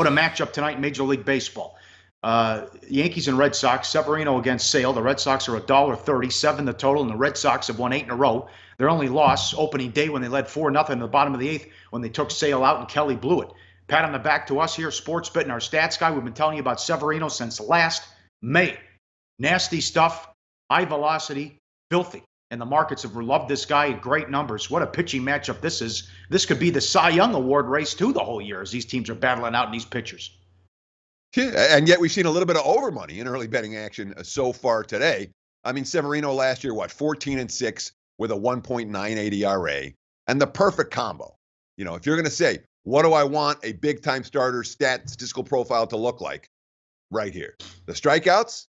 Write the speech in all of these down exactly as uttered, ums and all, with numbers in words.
What a matchup tonight in Major League Baseball. Uh, Yankees and Red Sox, Severino against Sale. The Red Sox are one dollar thirty-seven the total, and the Red Sox have won eight in a row. Their only loss, opening day when they led four nothing in the bottom of the eighth when they took Sale out and Kelly blew it. Pat on the back to us here, SportsBit and our stats guy. We've been telling you about Severino since last May. Nasty stuff, high velocity, filthy. And the markets have loved this guy at great numbers. What a pitching matchup this is. This could be the Cy Young Award race, too, the whole year as these teams are battling out in these pitchers. Yeah, and yet we've seen a little bit of over money in early betting action so far today. I mean, Severino last year, what, fourteen and six with a one point nine eight E R A. And the perfect combo. You know, if you're going to say, what do I want a big-time starter stat statistical profile to look like? Right here. The strikeouts?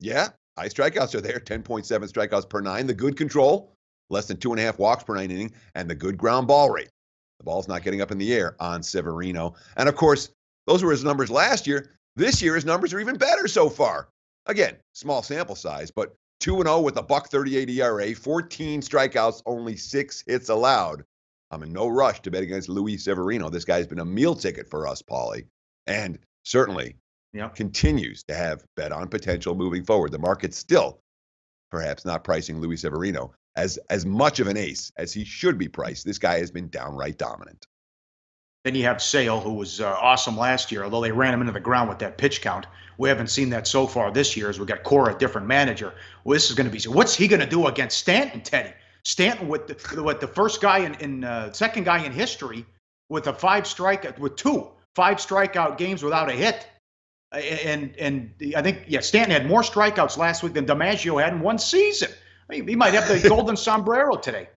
Yeah. High strikeouts are there, ten point seven strikeouts per nine. The good control, less than two and a half walks per nine inning, and the good ground ball rate. The ball's not getting up in the air on Severino. And, of course, those were his numbers last year. This year, his numbers are even better so far. Again, small sample size, but two and oh with a buck thirty-eight E R A, fourteen strikeouts, only six hits allowed. I'm in no rush to bet against Luis Severino. This guy's been a meal ticket for us, Paulie, and certainly Yep. continues to have bet on potential moving forward. The market's still perhaps not pricing Luis Severino as, as much of an ace as he should be priced. This guy has been downright dominant. Then you have Sale, who was uh, awesome last year, although they ran him into the ground with that pitch count. We haven't seen that so far this year as we got Cora, a different manager. Well, this is going to be – what's he going to do against Stanton, Teddy? Stanton with the, with the first guy in, in – uh, second guy in history with a five strikeout – with two five strikeout games without a hit. And and I think, yeah, Stanton had more strikeouts last week than DiMaggio had in one season. I mean, he might have the golden sombrero today.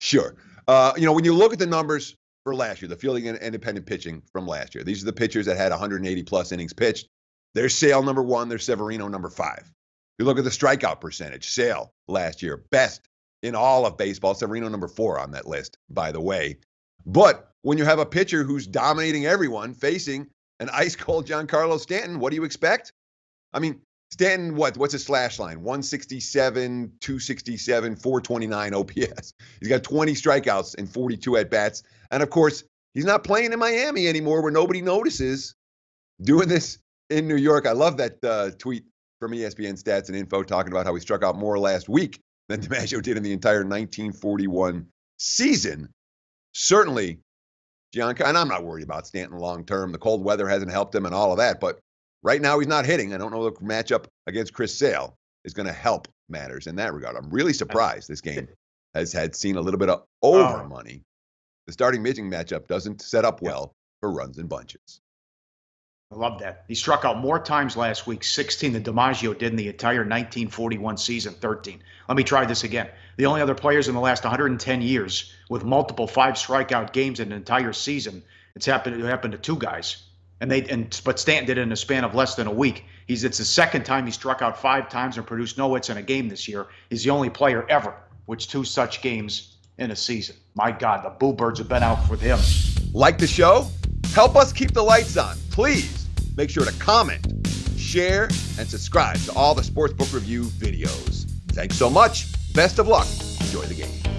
Sure. Uh, you know, when you look at the numbers for last year, the fielding and independent pitching from last year, these are the pitchers that had one hundred eighty plus innings pitched. There's Sale number one. There's Severino number five. You look at the strikeout percentage. Sale last year, best in all of baseball. Severino number four on that list, by the way. But when you have a pitcher who's dominating everyone facing an ice-cold Giancarlo Stanton, what do you expect? I mean, Stanton, what? what's his slash line? one sixty-seven, two sixty-seven, four twenty-nine O P S. He's got twenty strikeouts and forty-two at-bats. And, of course, he's not playing in Miami anymore where nobody notices. Doing this in New York. I love that uh, tweet from E S P N Stats and Info talking about how he struck out more last week than DiMaggio did in the entire nineteen forty-one season. Certainly. Giancarlo, and I'm not worried about Stanton long-term. The cold weather hasn't helped him and all of that, but right now he's not hitting. I don't know the matchup against Chris Sale is going to help matters in that regard. I'm really surprised this game has had seen a little bit of over money. The starting pitching matchup doesn't set up well for runs and bunches. I love that. He struck out more times last week, sixteen than DiMaggio did in the entire nineteen forty-one season, thirteen. Let me try this again. The only other players in the last one hundred ten years with multiple five strikeout games in an entire season, it's happened it happened to two guys. And they and but Stanton did it in a span of less than a week. He's it's the second time he struck out five times and produced no hits in a game this year. He's the only player ever with two such games in a season. My God, the Boo Birds have been out with him. Like the show? Help us keep the lights on, please. Make sure to comment, share, and subscribe to all the Sportsbook Review videos. Thanks so much. Best of luck. Enjoy the game.